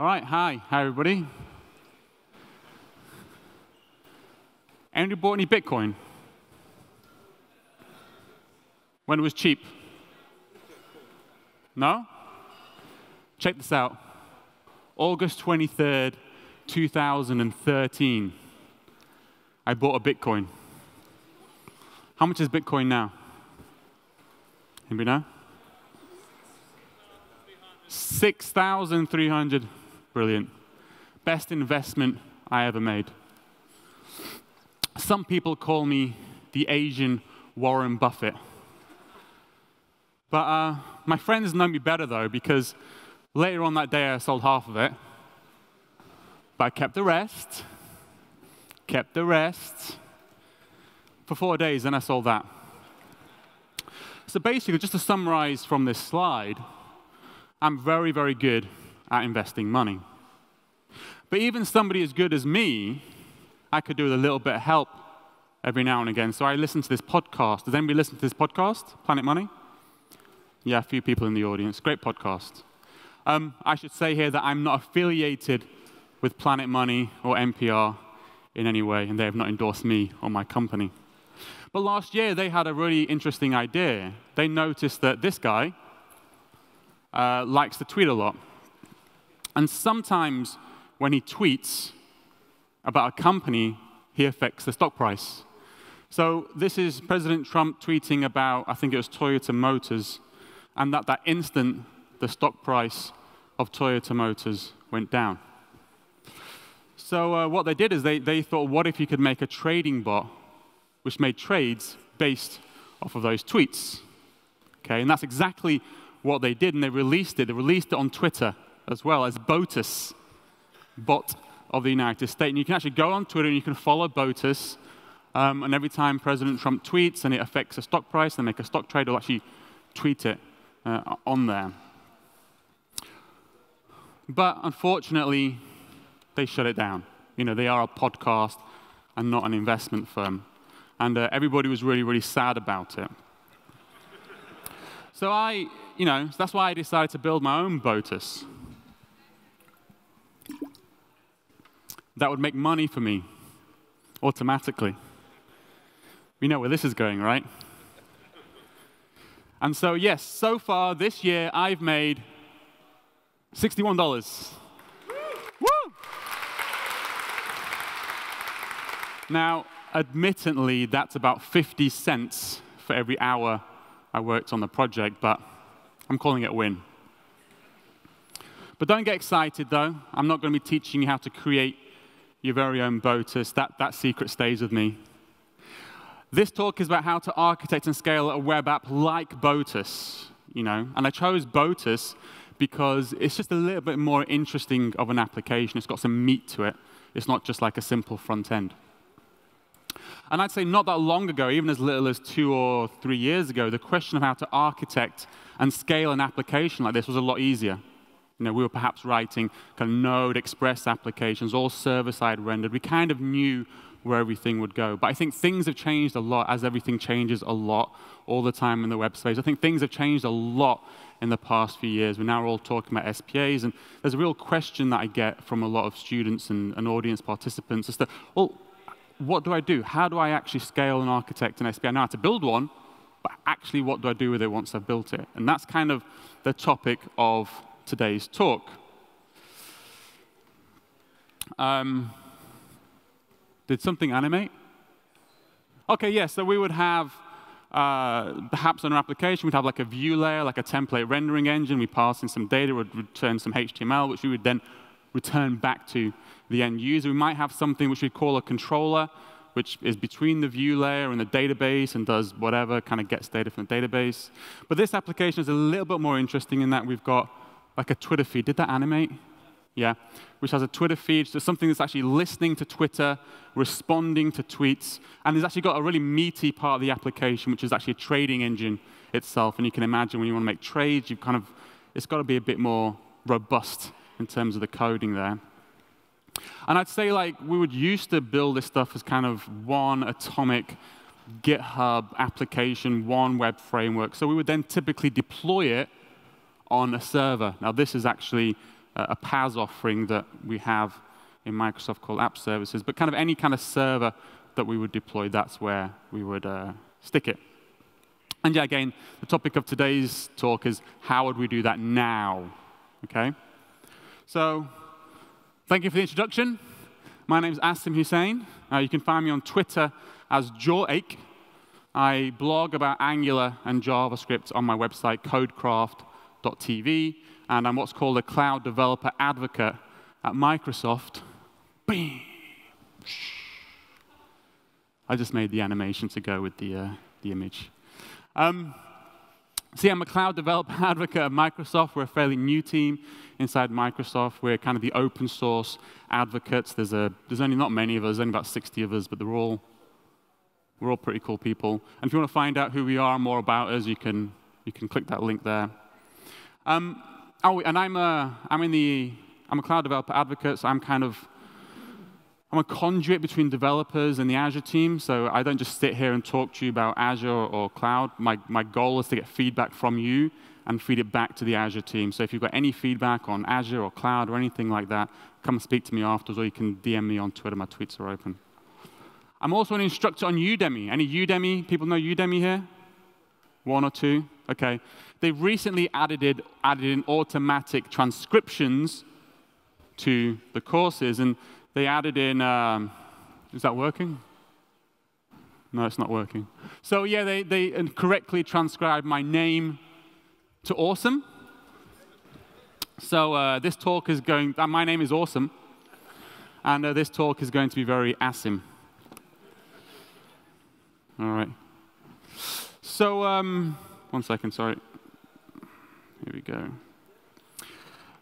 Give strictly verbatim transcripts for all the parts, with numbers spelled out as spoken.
All right, hi. Hi, everybody. Anybody bought any Bitcoin? When it was cheap? No? Check this out. August twenty-third, two thousand thirteen, I bought a Bitcoin. How much is Bitcoin now? Anybody know? six thousand three hundred. Brilliant. Best investment I ever made. Some people call me the Asian Warren Buffett. But uh, my friends know me better, though, because later on that day, I sold half of it. But I kept the rest, kept the rest for four days, then I sold that. So basically, just to summarize from this slide, I'm very, very good at investing money. But even somebody as good as me, I could do with a little bit of help every now and again. So I listen to this podcast. Does anybody listen to this podcast, Planet Money? Yeah, a few people in the audience. Great podcast. Um, I should say here that I'm not affiliated with Planet Money or N P R in any way, and they have not endorsed me or my company. But last year, they had a really interesting idea. They noticed that this guy uh, likes to tweet a lot. And sometimes when he tweets about a company, he affects the stock price. So this is President Trump tweeting about, I think it was Toyota Motors, and at that instant, the stock price of Toyota Motors went down. So uh, what they did is they, they thought, what if you could make a trading bot which made trades based off of those tweets? Okay, and that's exactly what they did, and they released it. They released it on Twitter as well as BOTUS, Bot of the United States. And you can actually go on Twitter and you can follow BOTUS, um, and every time President Trump tweets and it affects a stock price, they make a stock trade, they'll actually tweet it uh, on there. But unfortunately, they shut it down. You know, they are a podcast and not an investment firm. And uh, everybody was really, really sad about it. So I, you know, so that's why I decided to build my own BOTUS. That would make money for me automatically. We know where this is going, right? And so, yes, so far this year, I've made sixty-one dollars. Woo! Now, admittedly, that's about fifty cents for every hour I worked on the project, but I'm calling it a win. But don't get excited, though. I'm not going to be teaching you how to create your very own BOTUS. That, that secret stays with me. This talk is about how to architect and scale a web app like BOTUS, you know. And I chose BOTUS because it's just a little bit more interesting of an application. It's got some meat to it. It's not just like a simple front end. And I'd say not that long ago, even as little as two or three years ago, the question of how to architect and scale an application like this was a lot easier. You know, we were perhaps writing kind of Node, Express applications, all server-side rendered. We kind of knew where everything would go. But I think things have changed a lot, as everything changes a lot all the time in the web space. I think things have changed a lot in the past few years. We're now all talking about S P As, and there's a real question that I get from a lot of students and, and audience participants as to, well, what do I do? How do I actually scale and architect an S P A? I know how to build one, but actually what do I do with it once I've built it? And that's kind of the topic of today's talk. Um, Did something animate? OK, yes. Yeah, so we would have, uh, perhaps on our application, we'd have like a view layer, like a template rendering engine. We pass in some data, would return some H T M L, which we would then return back to the end user. We might have something which we call a controller, which is between the view layer and the database and does whatever, kind of gets data from the database. But this application is a little bit more interesting in that we've got like a Twitter feed. Did that animate? Yeah, which has a Twitter feed, so something that's actually listening to Twitter, responding to tweets, and it's actually got a really meaty part of the application, which is actually a trading engine itself. And you can imagine when you want to make trades, you've kind of, it's got to be a bit more robust in terms of the coding there. And I'd say like we would used to build this stuff as kind of one atomic GitHub application, one web framework. So we would then typically deploy it on a server. Now this is actually a PaaS offering that we have in Microsoft called App Services. But kind of any kind of server that we would deploy, that's where we would uh, stick it. And yeah, again, the topic of today's talk is how would we do that now? Okay. So thank you for the introduction. My name is Asim Hussain. Uh, you can find me on Twitter as Jawache. I blog about Angular and JavaScript on my website, Code Craft dot T V. And I'm what's called a cloud developer advocate at Microsoft. I just made the animation to go with the, uh, the image. Um, See, I'm a cloud developer advocate at Microsoft. We're a fairly new team inside Microsoft. We're kind of the open source advocates. There's, a, there's only not many of us, only about sixty of us, but they're all, we're all pretty cool people. And if you want to find out who we are and more about us, you can, you can click that link there. Um, oh, and I'm a, I'm, in the, I'm a cloud developer advocate, so I'm kind of I'm a conduit between developers and the Azure team, so I don't just sit here and talk to you about Azure or cloud. My, my goal is to get feedback from you and feed it back to the Azure team. So if you've got any feedback on Azure or cloud or anything like that, come speak to me afterwards, or you can D M me on Twitter. My tweets are open. I'm also an instructor on Udemy. Any Udemy? People know Udemy here? One or two? OK. They've recently added, added in automatic transcriptions to the courses. And they added in, um, is that working? No, it's not working. So yeah, they, they correctly transcribed my name to Awesome. So uh, this talk is going, uh, my name is Awesome. And uh, this talk is going to be very Asim. All right. So um, one second, sorry. Here we go.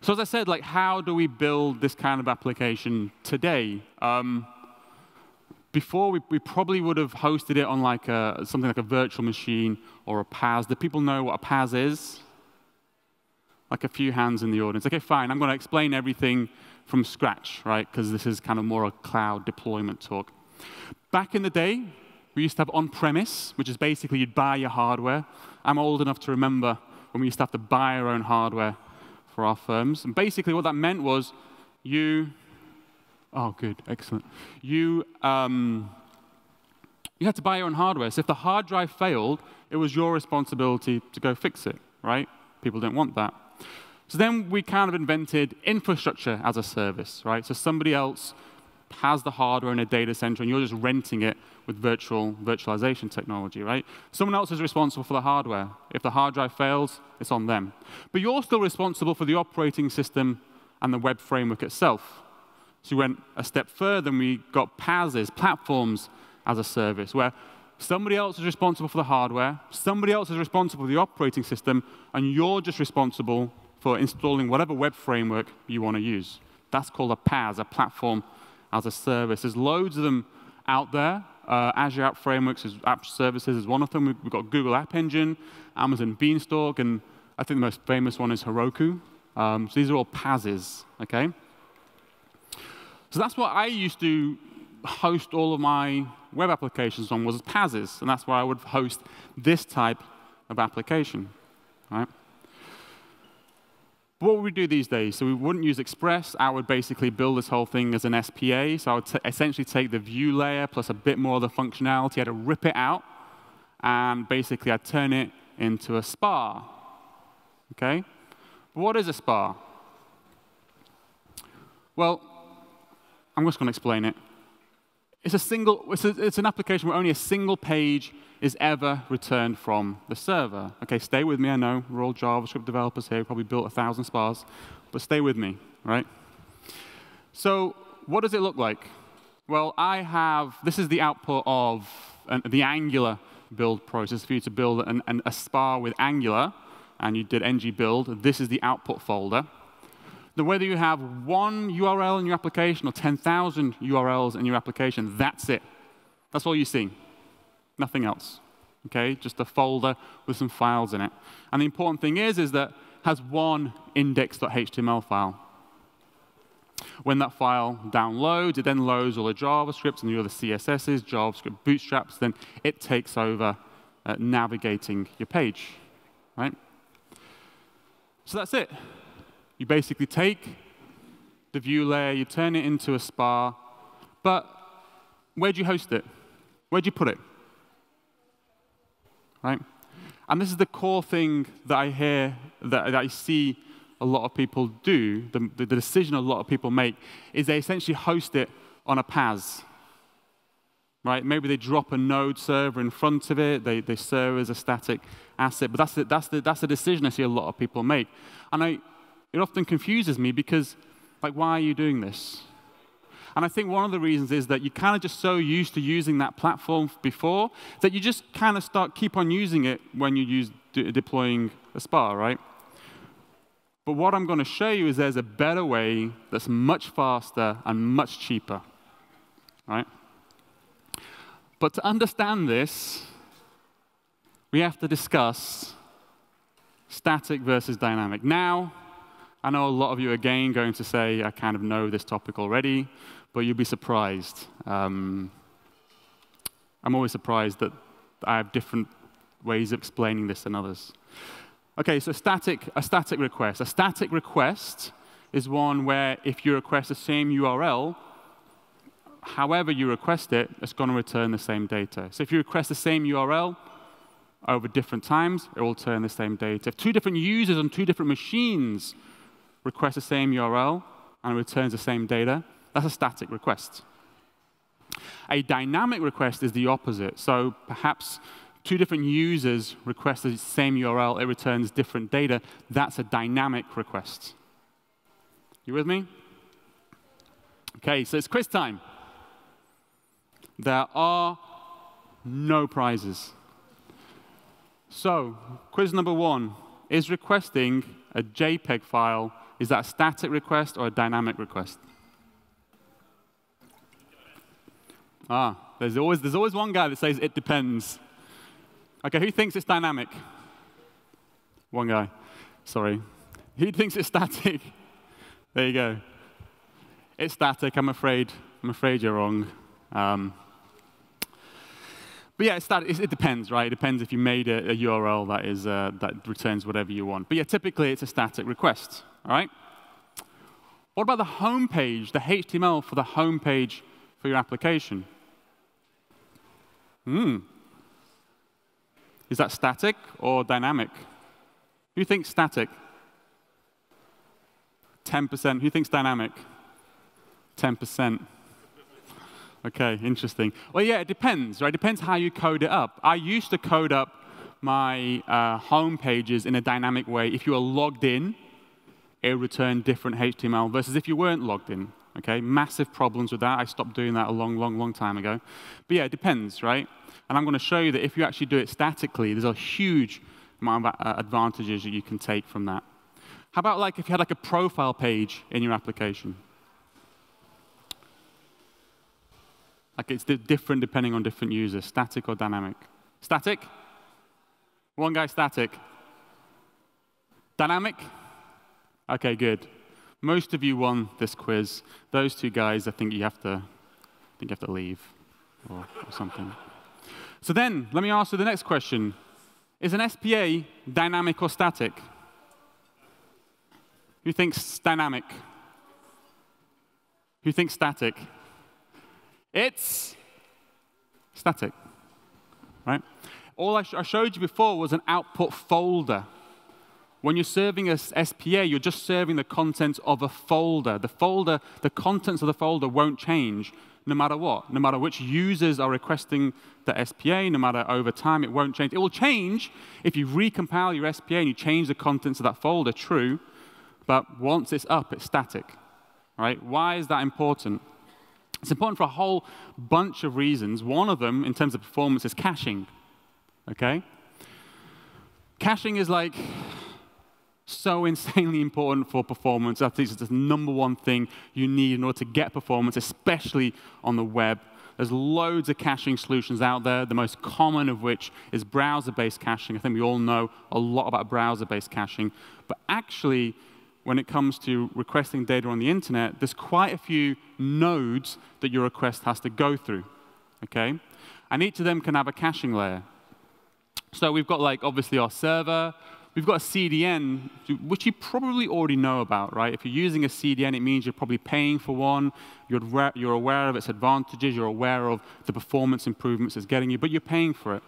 So as I said, like, how do we build this kind of application today? Um, before, we, we probably would have hosted it on like a, something like a virtual machine or a PaaS. Do people know what a PaaS is? Like a few hands in the audience. OK, fine. I'm going to explain everything from scratch, right? Because this is kind of more a cloud deployment talk. Back in the day, we used to have on-premise, which is basically you'd buy your hardware. I'm old enough to remember when we used to have to buy our own hardware for our firms. And basically what that meant was you, oh, good, excellent. You, um, you had to buy your own hardware. So if the hard drive failed, it was your responsibility to go fix it, right? People didn't want that. So then we kind of invented infrastructure as a service, right? So somebody else has the hardware in a data center, and you're just renting it with virtual virtualization technology, right? Someone else is responsible for the hardware. If the hard drive fails, it's on them. But you're still responsible for the operating system and the web framework itself. So we went a step further, and we got PaaSes, platforms as a service, where somebody else is responsible for the hardware, somebody else is responsible for the operating system, and you're just responsible for installing whatever web framework you want to use. That's called a PaaS, a platform as a service. There's loads of them out there. Uh, Azure App Frameworks, is, App Services is one of them. We've, we've got Google App Engine, Amazon Beanstalk, and I think the most famous one is Heroku. Um, so these are all PaaSes, OK? So that's what I used to host all of my web applications on, was PaaSes. And that's where I would host this type of application, right? What would we do these days? So we wouldn't use Express. I would basically build this whole thing as an S P A. So I would essentially take the view layer plus a bit more of the functionality. I'd rip it out, and basically I'd turn it into a S P A. Okay? But what is a S P A? Well, I'm just going to explain it. It's a single. It's, a, it's an application where only a single page is ever returned from the server. OK, stay with me. I know we're all JavaScript developers here. We probably built a thousand S P As, but stay with me, right? So what does it look like? Well, I have. This is the output of an, the Angular build process. For you to build an, an, a S P A with Angular, and you did ng build. This is the output folder. Then whether you have one U R L in your application or ten thousand U R Ls in your application, that's it. That's all you see. Nothing else. Okay? Just a folder with some files in it. And the important thing is, is that it has one index.html file. When that file downloads, it then loads all the JavaScripts and the other C S Ss, JavaScript bootstraps. Then it takes over uh, navigating your page, right? So that's it. You basically take the view layer, you turn it into a S P A. But where do you host it? Where do you put it? Right? And this is the core thing that I hear, that, that I see a lot of people do, the, the decision a lot of people make, is they essentially host it on a P A S. Right? Maybe they drop a Node server in front of it. They, they serve as a static asset. But that's the, that's, the, that's the decision I see a lot of people make. And I, it often confuses me because, like, why are you doing this? And I think one of the reasons is that you're kind of just so used to using that platform before that you just kind of start keep on using it when you use de deploying a S P A, right? But what I'm going to show you is there's a better way that's much faster and much cheaper, right? But to understand this, we have to discuss static versus dynamic. Now, I know a lot of you, again, going to say, I kind of know this topic already, but you'll be surprised. Um, I'm always surprised that I have different ways of explaining this than others. OK, so static, a static request. A static request is one where if you request the same U R L, however you request it, it's going to return the same data. So if you request the same U R L over different times, it will return the same data. If two different users on two different machines request the same U R L and returns the same data, that's a static request. A dynamic request is the opposite. So perhaps two different users request the same U R L, it returns different data. That's a dynamic request. You with me? OK, so it's quiz time. There are no prizes. So quiz number one, is requesting a JPEG file, is that a static request or a dynamic request? Ah, there's always, there's always one guy that says it depends. OK, who thinks it's dynamic? One guy. Sorry. Who thinks it's static? There you go. It's static, I'm afraid. I'm afraid you're wrong. Um, But yeah, it's that, it depends, right? It depends if you made a, a U R L that, is, uh, that returns whatever you want. But yeah, typically, it's a static request, all right? What about the home page, the H T M L for the home page for your application? Hmm. Is that static or dynamic? Who thinks static? ten percent. Who thinks dynamic? ten percent. OK, interesting. Well, yeah, it depends, right? It depends how you code it up. I used to code up my uh, home pages in a dynamic way. If you were logged in, it would return different H T M L versus if you weren't logged in. OK, massive problems with that. I stopped doing that a long, long, long time ago. But yeah, it depends, right? And I'm going to show you that if you actually do it statically, there's a huge amount of advantages that you can take from that. How about like if you had like a profile page in your application? Like it's different depending on different users, static or dynamic. Static? One guy static. Dynamic? OK, good. Most of you won this quiz. Those two guys, I think you have to, I think you have to leave or, or something. So then, let me ask you the next question. Is an S P A dynamic or static? Who thinks dynamic? Who thinks static? It's static, right? All I, sh I showed you before was an output folder. When you're serving a S P A, you're just serving the contents of a folder. The folder, the contents of the folder won't change no matter what, no matter which users are requesting the S P A, no matter over time, it won't change. It will change if you recompile your S P A and you change the contents of that folder, true. But once it's up, it's static, right? Why is that important? It's important for a whole bunch of reasons. One of them, in terms of performance, is caching. Okay? Caching is like so insanely important for performance. I think it's the number one thing you need in order to get performance, especially on the web. There's loads of caching solutions out there, the most common of which is browser-based caching. I think we all know a lot about browser-based caching. But actually, when it comes to requesting data on the internet, there's quite a few nodes that your request has to go through, okay? And each of them can have a caching layer. So we've got like obviously our server, We've got a C D N, which you probably already know about, right? If you're using a C D N, it means you're probably paying for one. You're, you're aware of its advantages. You're aware of the performance improvements it's getting you, but you're paying for it.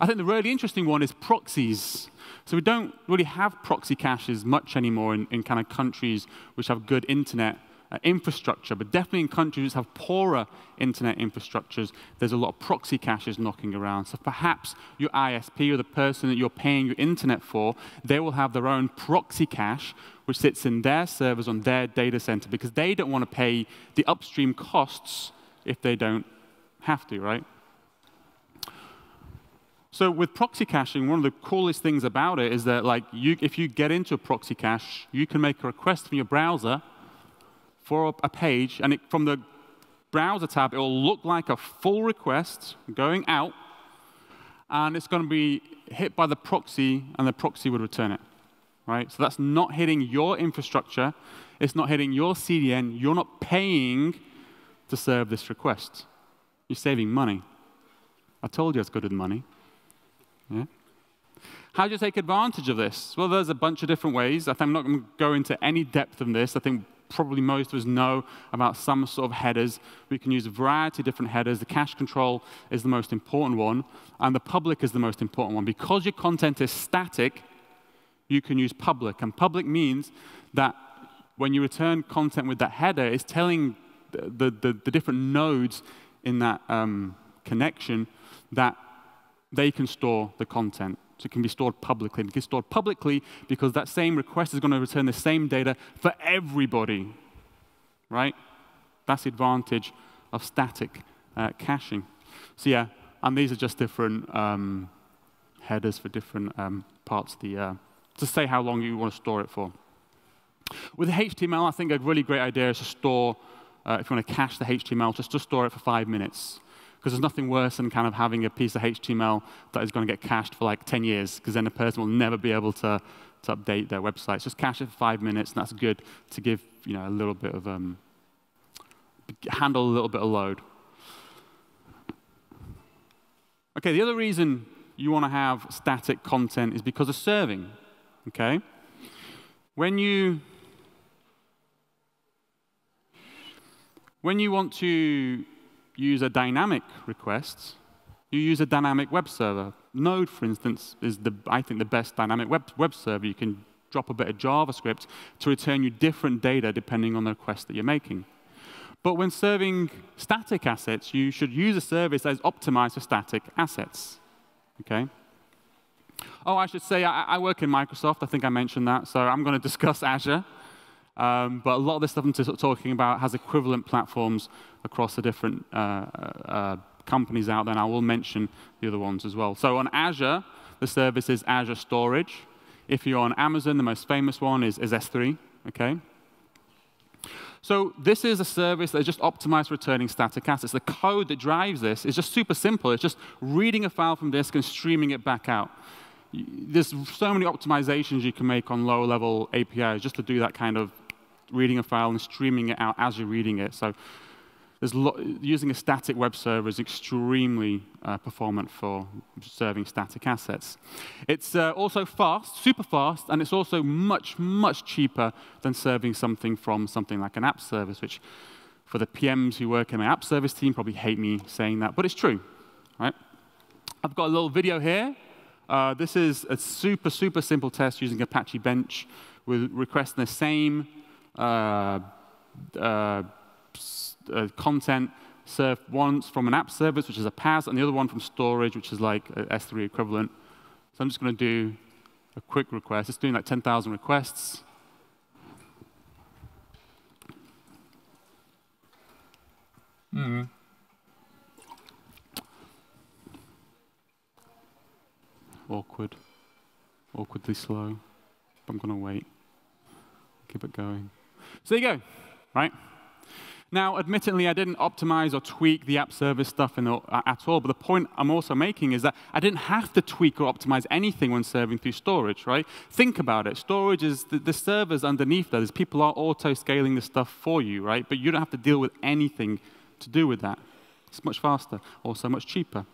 I think the really interesting one is proxies. So we don't really have proxy caches much anymore in, in kind of countries which have good internet uh, infrastructure, but definitely in countries which have poorer internet infrastructures, there's a lot of proxy caches knocking around. So perhaps your I S P or the person that you're paying your internet for, they will have their own proxy cache which sits in their servers on their data center because they don't want to pay the upstream costs if they don't have to, right? So with proxy caching, one of the coolest things about it is that like, you, if you get into a proxy cache, you can make a request from your browser for a page. And it, from the browser tab, it will look like a full request going out. And it's going to be hit by the proxy, and the proxy would return it. Right? So that's not hitting your infrastructure. It's not hitting your C D N. You're not paying to serve this request. You're saving money. I told you it's good with money. Yeah. How do you take advantage of this? Well, there's a bunch of different ways. I think I'm not going to go into any depth of this. I think probably most of us know about some sort of headers. We can use a variety of different headers. The cache control is the most important one, and the public is the most important one. Because your content is static, you can use public. And public means that when you return content with that header, it's telling the, the, the different nodes in that um, connection that they can store the content. So it can be stored publicly. It can be stored publicly because that same request is going to return the same data for everybody, right? That's the advantage of static uh, caching. So yeah, and these are just different um, headers for different um, parts of the, uh, to say how long you want to store it for. With H T M L, I think a really great idea is to store, uh, if you want to cache the H T M L, just to store it for five minutes. Because there's nothing worse than kind of having a piece of H T M L that is going to get cached for like ten years, because then the person will never be able to, to update their website. Just cache it for five minutes, and that's good to give you know a little bit of um, handle a little bit of load. Okay, the other reason you want to have static content is because of serving. Okay, when you when you want to use a dynamic request, you use a dynamic web server. Node, for instance, is, the, I think, the best dynamic web, web server. You can drop a bit of JavaScript to return you different data depending on the request that you're making. But when serving static assets, you should use a service that is optimized for static assets. Okay? Oh, I should say, I, I work in Microsoft. I think I mentioned that. So I'm going to discuss Azure. Um, but a lot of this stuff I'm talking about has equivalent platforms across the different uh, uh, companies out there, and I will mention the other ones as well. So on Azure, the service is Azure Storage. If you're on Amazon, the most famous one is, is S three. Okay. So this is a service that's just optimized for returning static assets. The code that drives this is just super simple. It's just reading a file from disk and streaming it back out. There's so many optimizations you can make on low-level A P Is just to do that kind of reading a file and streaming it out as you're reading it. So there's lo using a static web server is extremely uh, performant for serving static assets. It's uh, also fast, super fast, and it's also much, much cheaper than serving something from something like an app service, which for the P Ms who work in my app service team probably hate me saying that, but it's true. Right? I've got a little video here. Uh, this is a super, super simple test using Apache Bench with requesting the same Uh, uh, uh, content served once from an app service, which is a P A S, and the other one from storage, which is like an S three equivalent. So I'm just going to do a quick request. It's doing like ten thousand requests. Mm. Awkward. Awkwardly slow. I'm going to wait. Keep it going. So there you go, right? Now, admittedly, I didn't optimize or tweak the app service stuff in the, uh, at all, but the point I'm also making is that I didn't have to tweak or optimize anything when serving through storage, right? Think about it. Storage is the, the servers underneath that. There's people are auto-scaling this stuff for you, right? But you don't have to deal with anything to do with that. It's much faster, also much cheaper.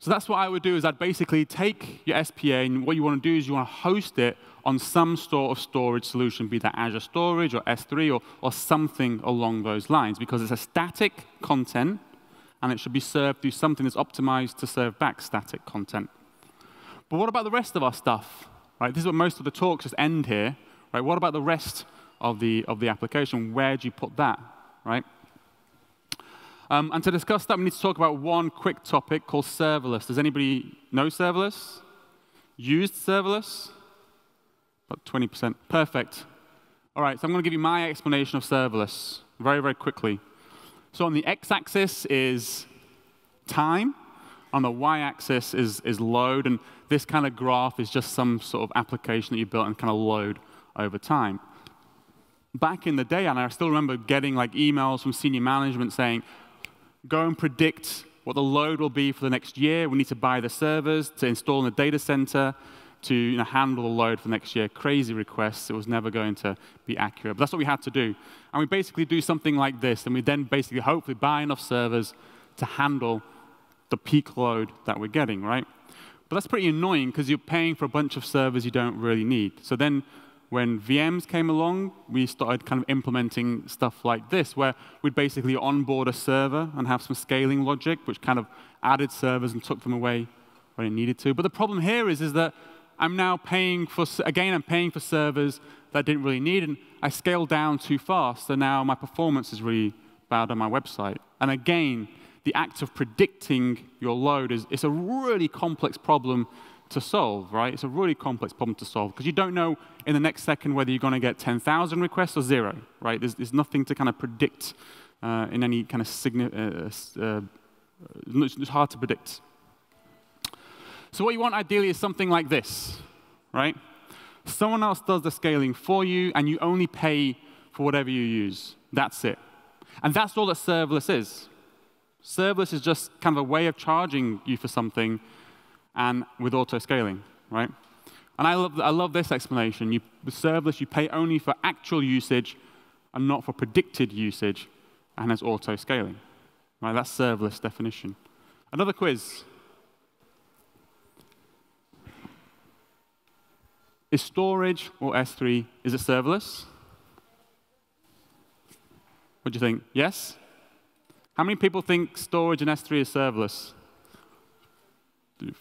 So that's what I would do, is I'd basically take your S P A, and what you want to do is you want to host it on some sort of storage solution, be that Azure Storage or S three or, or something along those lines, because it's a static content, and it should be served through something that's optimized to serve back static content. But what about the rest of our stuff? Right, this is what most of the talks just end here. Right, what about the rest of the, of the application? Where do you put that? Right? Um, and to discuss that, we need to talk about one quick topic called serverless. Does anybody know serverless? Used serverless? About twenty percent. Perfect. All right, so I'm going to give you my explanation of serverless very, very quickly. So on the x-axis is time. On the y-axis is, is load. And this kind of graph is just some sort of application that you built and kind of load over time. Back in the day, and I still remember getting like emails from senior management saying, go and predict what the load will be for the next year. We need to buy the servers to install in the data center to you know, handle the load for next year. Crazy requests. It was never going to be accurate. But that's what we had to do. And we basically do something like this. And we then basically hopefully buy enough servers to handle the peak load that we're getting, right? But that's pretty annoying because you're paying for a bunch of servers you don't really need. So then when V Ms came along, we started kind of implementing stuff like this, where we'd basically onboard a server and have some scaling logic, which kind of added servers and took them away when it needed to. But the problem here is, is that I'm now paying for, again, I'm paying for servers that I didn't really need, and I scaled down too fast, so now my performance is really bad on my website. And again, the act of predicting your load is it's a really complex problem to solve, right? It's a really complex problem to solve, because you don't know in the next second whether you're going to get ten thousand requests or zero, right? There's, there's nothing to kind of predict uh, in any kind of significant, uh, uh, it's, it's hard to predict. So what you want ideally is something like this, right? Someone else does the scaling for you, and you only pay for whatever you use. That's it. And that's all that serverless is. Serverless is just kind of a way of charging you for something and with auto-scaling, right? And I love, I love this explanation. You, with serverless, you pay only for actual usage and not for predicted usage, and it's auto-scaling. Right? That's serverless definition. Another quiz. Is storage or S three, is it serverless? What do you think? Yes? How many people think storage and S three is serverless?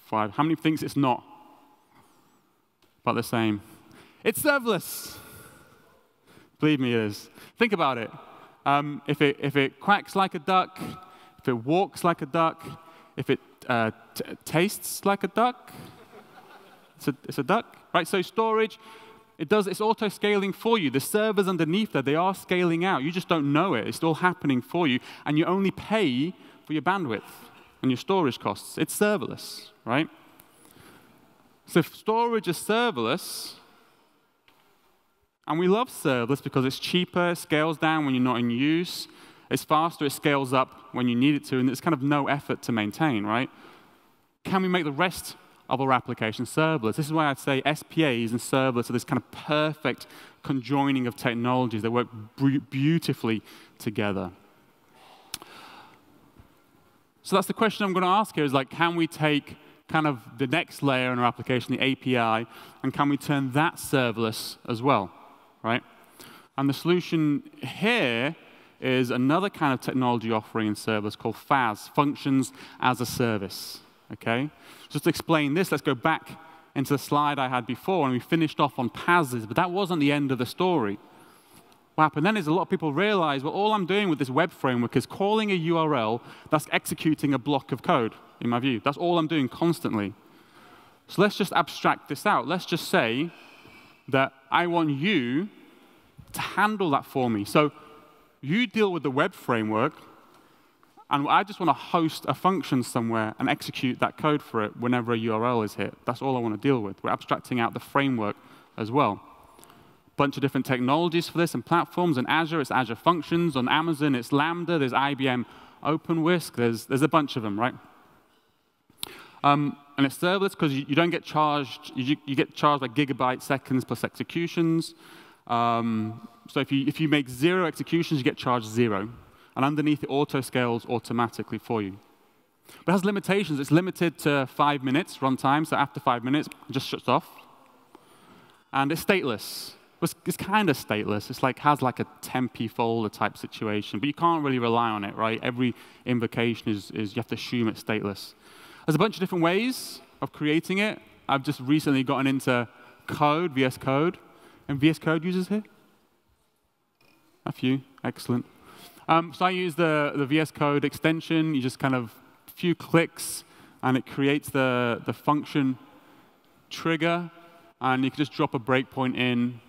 Five. How many thinks it's not? About the same. It's serverless. Believe me, it is. Think about it. Um, if it if it quacks like a duck, if it walks like a duck, if it uh, t tastes like a duck, it's a it's a duck, right? So storage, it does it's auto scaling for you. The servers underneath there, they are scaling out. You just don't know it. It's all happening for you, and you only pay for your bandwidth and your storage costs. It's serverless, right? So if storage is serverless, and we love serverless because it's cheaper, it scales down when you're not in use, it's faster, it scales up when you need it to, and it's kind of no effort to maintain, right? Can we make the rest of our application serverless? This is why I'd say S P As and serverless are this kind of perfect conjoining of technologies that work beautifully together. So that's the question I'm going to ask here is, like, can we take kind of the next layer in our application, the A P I, and can we turn that serverless as well, right? And the solution here is another kind of technology offering in serverless called F A S, Functions as a Service, okay? Just to explain this, let's go back into the slide I had before, and we finished off on P A Ss, but that wasn't the end of the story. What happened then is a lot of people realize, well, all I'm doing with this web framework is calling a U R L that's executing a block of code, in my view. That's all I'm doing constantly. So let's just abstract this out. Let's just say that I want you to handle that for me. So you deal with the web framework, and I just want to host a function somewhere and execute that code for it whenever a U R L is hit. That's all I want to deal with. We're abstracting out the framework as well. Bunch of different technologies for this and platforms. On Azure, it's Azure Functions. On Amazon, it's Lambda. There's I B M OpenWhisk. There's, there's a bunch of them, right? Um, and it's serverless because you, you don't get charged. You, you get charged by gigabyte seconds plus executions. Um, so if you, if you make zero executions, you get charged zero. And underneath, it auto-scales automatically for you. But it has limitations. It's limited to five minutes runtime, so after five minutes, it just shuts off. And it's stateless. It's kind of stateless. It's like has like a tempi folder type situation, but you can't really rely on it, right? Every invocation is, is you have to assume it's stateless. There's a bunch of different ways of creating it. I've just recently gotten into code, V S Code, and V S Code users here. A few, excellent. Um, so I use the the V S Code extension. You just kind of a few clicks, and it creates the the function trigger, and you can just drop a breakpoint in.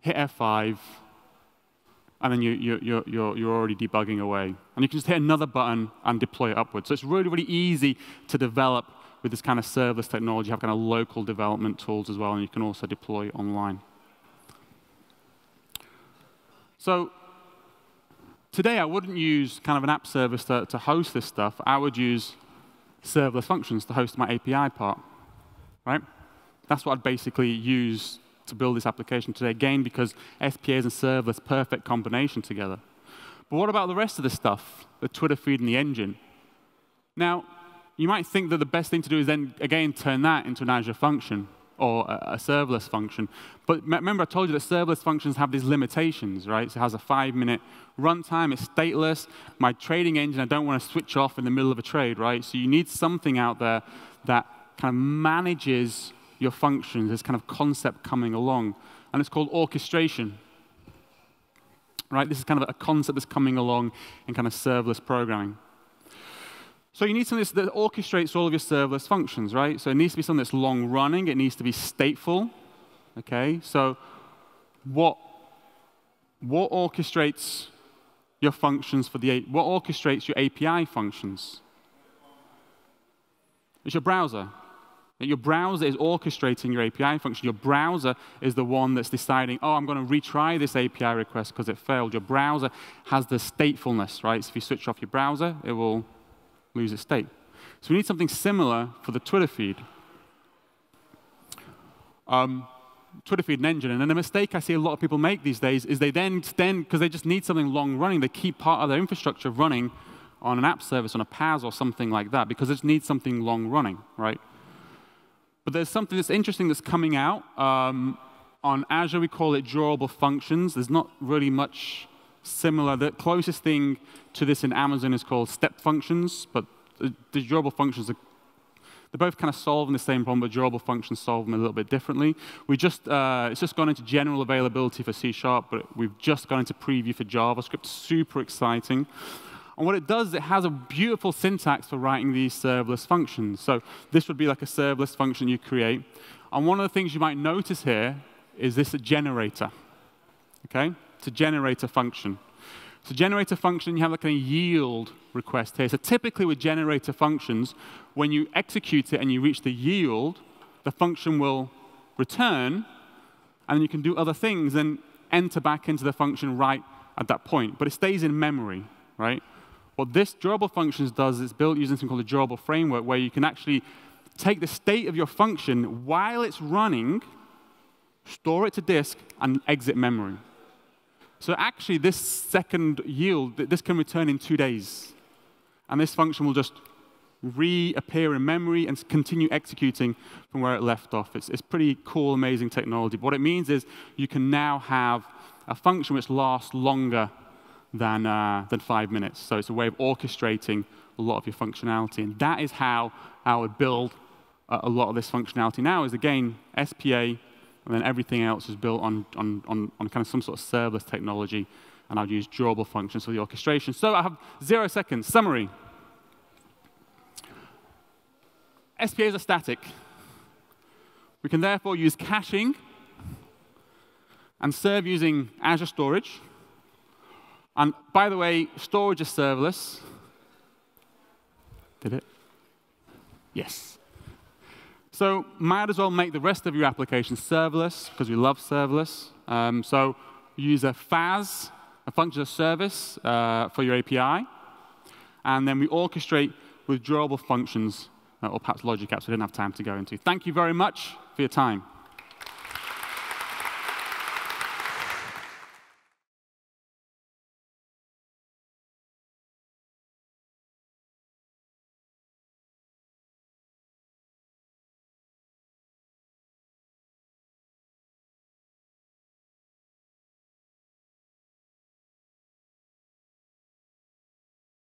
Hit F five, and then you, you, you're, you're, you're already debugging away. And you can just hit another button and deploy it upwards. So it's really, really easy to develop with this kind of serverless technology. You have kind of local development tools as well, and you can also deploy online. So today, I wouldn't use kind of an app service to, to host this stuff. I would use serverless functions to host my A P I part, right? That's what I'd basically use to build this application today, again, because S P As and serverless, perfect combination together. But what about the rest of the stuff, the Twitter feed and the engine? Now, you might think that the best thing to do is then, again, turn that into an Azure function or a serverless function. But remember, I told you that serverless functions have these limitations, right? So it has a five-minute runtime. It's stateless. My trading engine, I don't want to switch off in the middle of a trade, right? So you need something out there that kind of manages your functions, this kind of concept coming along. And it's called orchestration. Right? This is kind of a concept that's coming along in kind of serverless programming. So you need something that orchestrates all of your serverless functions, right? So it needs to be something that's long-running. It needs to be stateful. Okay. So what, what orchestrates your functions for the what orchestrates your A P I functions? It's your browser. Your browser is orchestrating your A P I function. Your browser is the one that's deciding, oh, I'm going to retry this A P I request because it failed. Your browser has the statefulness, right? So if you switch off your browser, it will lose its state. So we need something similar for the Twitter feed. Um, Twitter feed and engine. And then the mistake I see a lot of people make these days is they then, because they just need something long running, they keep part of their infrastructure running on an app service, on a PaaS or something like that, because they just need something long running, right? But there's something that's interesting that's coming out. Um, on Azure, we call it Durable Functions. There's not really much similar. The closest thing to this in Amazon is called Step Functions. But the, the Durable Functions, are, they're both kind of solving the same problem, but Durable Functions solve them a little bit differently. We just, uh, it's just gone into general availability for C sharp, but we've just gone into preview for JavaScript. Super exciting. And what it does, it has a beautiful syntax for writing these serverless functions. So this would be like a serverless function you create. And one of the things you might notice here is this a generator. Okay? It's a generator function. So generator function, you have like a yield request here. So typically with generator functions, when you execute it and you reach the yield, the function will return, and you can do other things and enter back into the function right at that point. But it stays in memory, right? What this Durable Functions does is built using something called a durable framework, where you can actually take the state of your function while it's running, store it to disk, and exit memory. So actually, this second yield, this can return in two days. And this function will just reappear in memory and continue executing from where it left off. It's, it's pretty cool, amazing technology. But what it means is you can now have a function which lasts longer Than, uh, than five minutes. So it's a way of orchestrating a lot of your functionality. And that is how I would build a, a lot of this functionality now is, again, S P A, and then everything else is built on, on, on, on kind of some sort of serverless technology. And I'd use durable functions for the orchestration. So I have zero seconds. Summary. S P As are static. We can therefore use caching and serve using Azure Storage. And by the way, storage is serverless. Did it? Yes. So might as well make the rest of your application serverless, because we love serverless. Um, so use a F A S, a function as a service, uh, for your A P I. And then we orchestrate with durable functions, uh, or perhaps logic apps we didn't have time to go into. Thank you very much for your time.